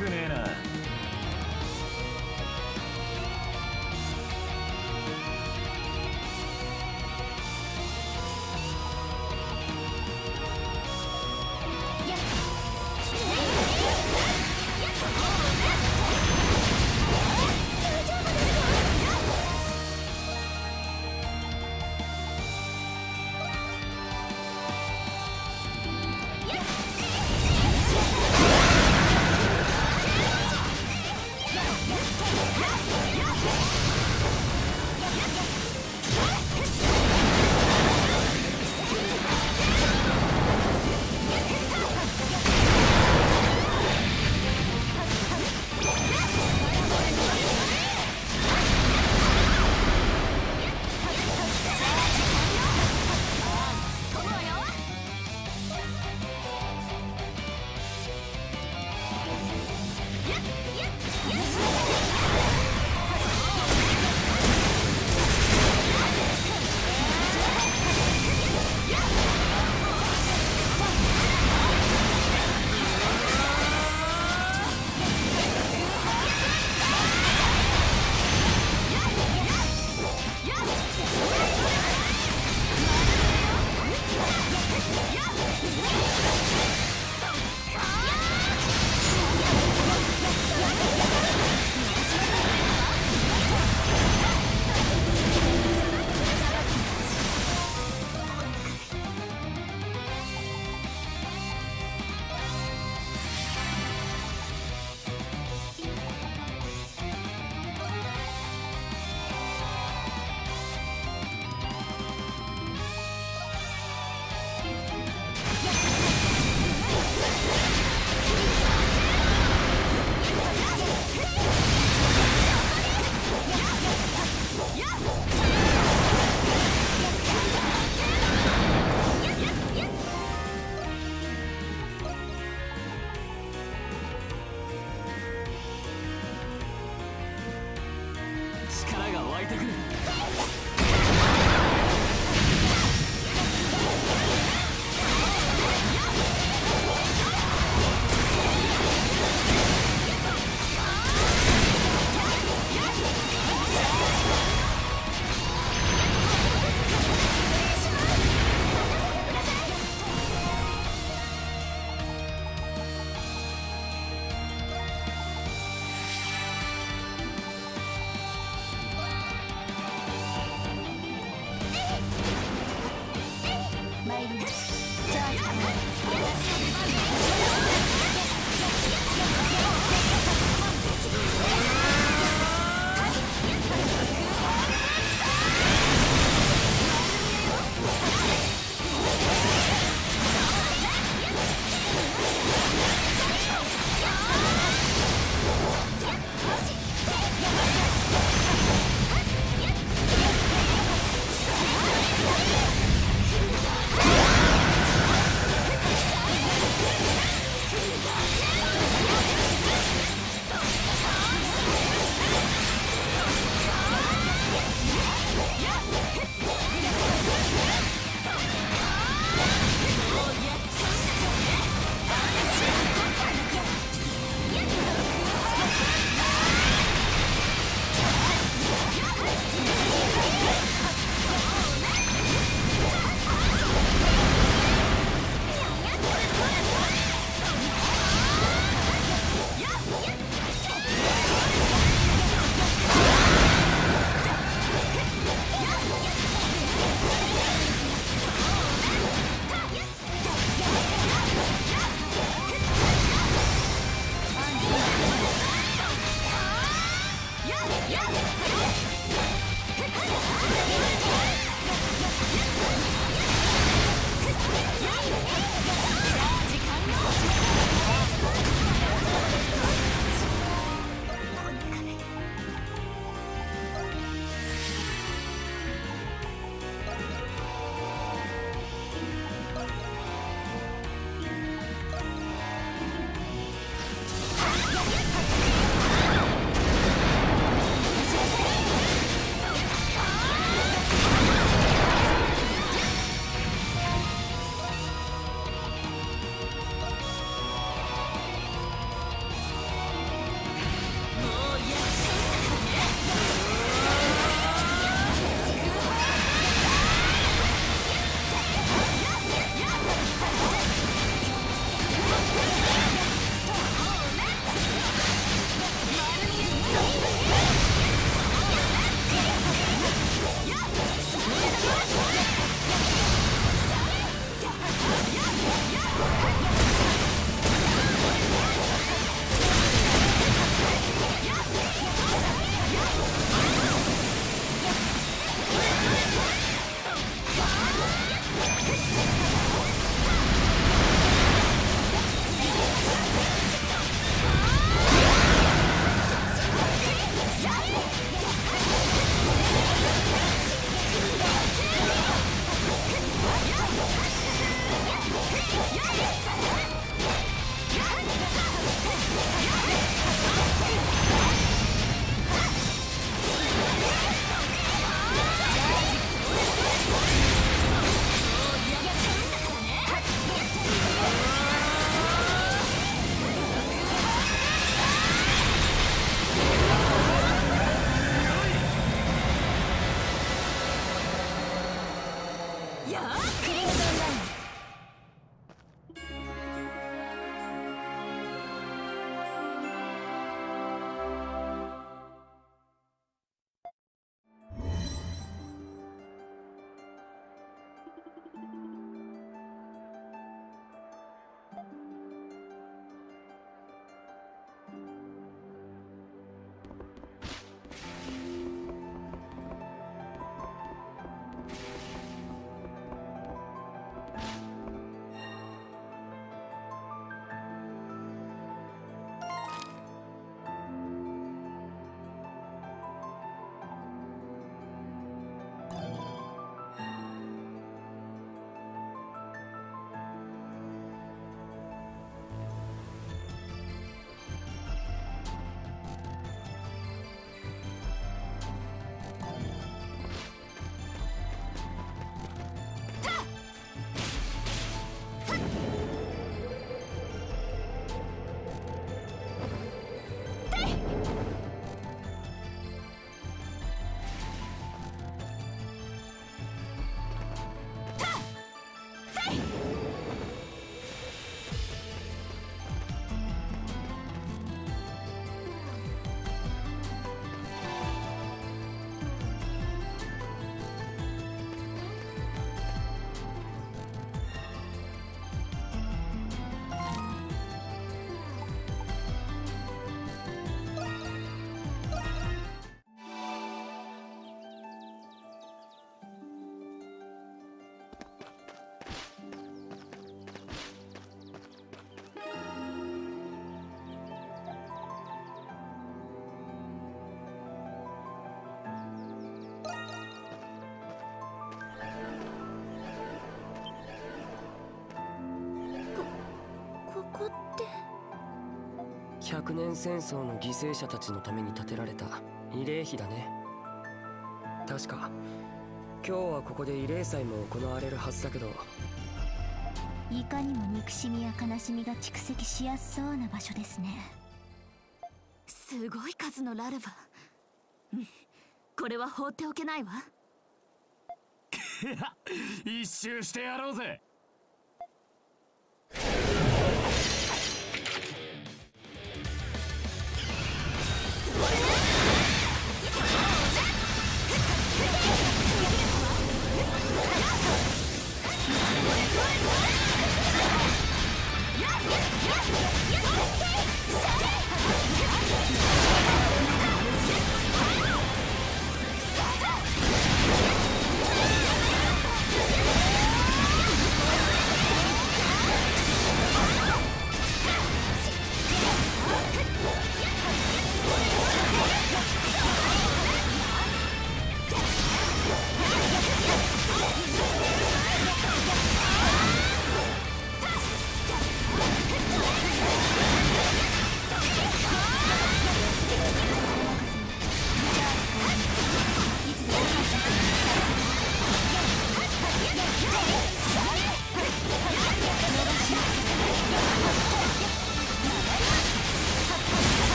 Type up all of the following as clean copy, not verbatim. くねえな。百年戦争の犠牲者たちのために建てられた慰霊碑だね。確か今日はここで慰霊祭も行われるはずだけど、いかにも憎しみや悲しみが蓄積しやすそうな場所ですね。すごい数のラルバ、これは放っておけないわ。一周してやろうぜ。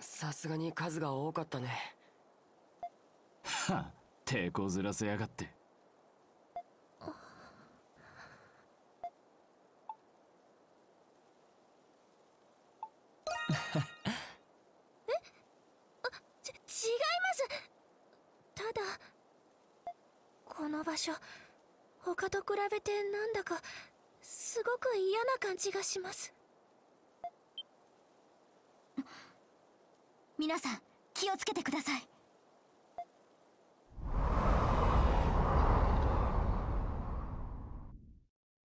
さすがに数が多かったね。はっ、抵抗ずらせやがって。え、違います。ただこの場所他と比べてなんだかすごく嫌な感じがします。皆さん気をつけてください。